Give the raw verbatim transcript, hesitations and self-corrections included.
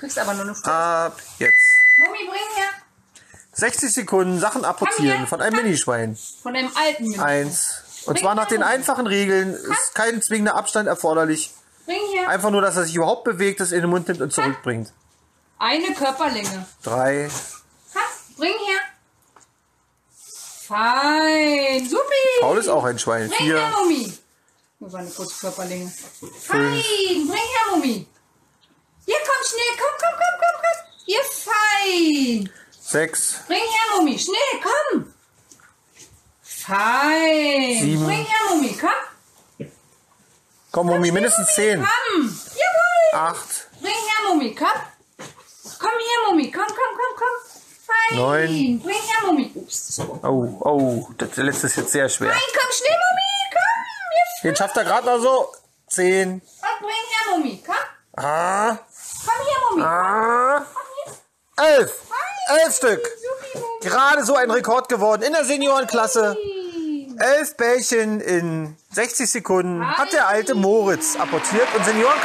Kriegst aber nur eine Stunde. Ab jetzt. Mami, bring her. sechzig Sekunden Sachen apportieren von einem Minischwein. Von einem alten Minischwein. Eins. Und bring zwar nach den einfachen Regeln. Ist kein zwingender Abstand erforderlich. Bring her. Einfach nur, dass er sich überhaupt bewegt, es in den Mund nimmt und zurückbringt. Eine Körperlänge. Drei. Bring her. Fein. Supi. Paul ist auch ein Schwein. Bring Vier. Her, Mami. Nur eine kurze Körperlänge. Fünf. Fein. Bring her, Mami. Hier, komm schnell. Komm, komm, komm, komm, komm. Hier, fein. Sechs. Bring her, Mami. Schnell, komm. Fein. Sieben. Bring her, Mami. Komm. Komm, Mami. Mindestens zehn. Komm. Jawohl. Acht. Bring her, Mami. Komm. Komm her, Mami. Komm, komm, komm, komm. Fein. Neun. Bring her, Mami. Ups. Oh, oh. Das letzte ist jetzt sehr schwer. Fein, komm schnell, Mami. Komm. Den schafft er gerade noch so. Zehn. Und bring her, Mami. Komm. Ah. Komm her, Mami. Ah. Komm her. Elf. Fein. Elf Stück. Supi, gerade so ein Rekord geworden in der Seniorenklasse. Fein. Elf Bällchen in sechzig Sekunden Fein. Hat der alte Moritz apportiert und Senioren...